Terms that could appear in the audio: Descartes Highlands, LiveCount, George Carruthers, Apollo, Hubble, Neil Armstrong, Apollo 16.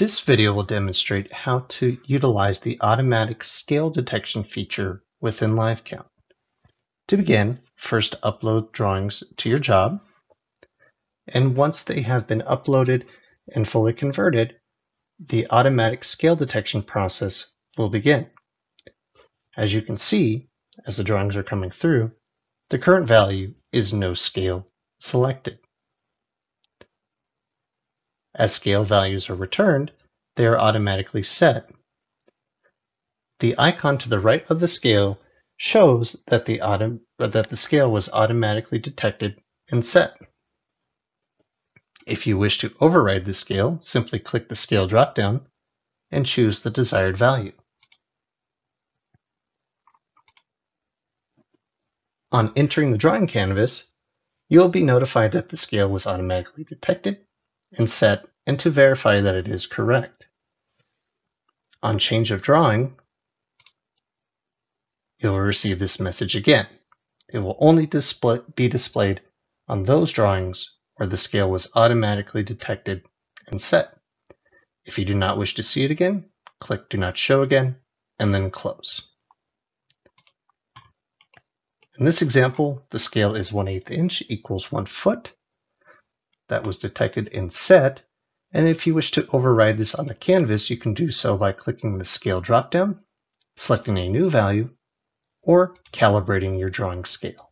This video will demonstrate how to utilize the automatic scale detection feature within LiveCount. To begin, first upload drawings to your job, and once they have been uploaded and fully converted, the automatic scale detection process will begin. As you can see, as the drawings are coming through, the current value is no scale selected. As scale values are returned, they are automatically set. The icon to the right of the scale shows that the scale was automatically detected and set. If you wish to override the scale, simply click the scale dropdown and choose the desired value. On entering the drawing canvas, you'll be notified that the scale was automatically detected and set, and to verify that it is correct. On change of drawing, you'll receive this message again. It will only be displayed on those drawings where the scale was automatically detected and set. If you do not wish to see it again, click Do Not Show Again, and then close. In this example, the scale is 1/8 inch equals 1 foot. That was detected and set, and if you wish to override this on the canvas, you can do so by clicking the scale dropdown, selecting a new value, or calibrating your drawing scale.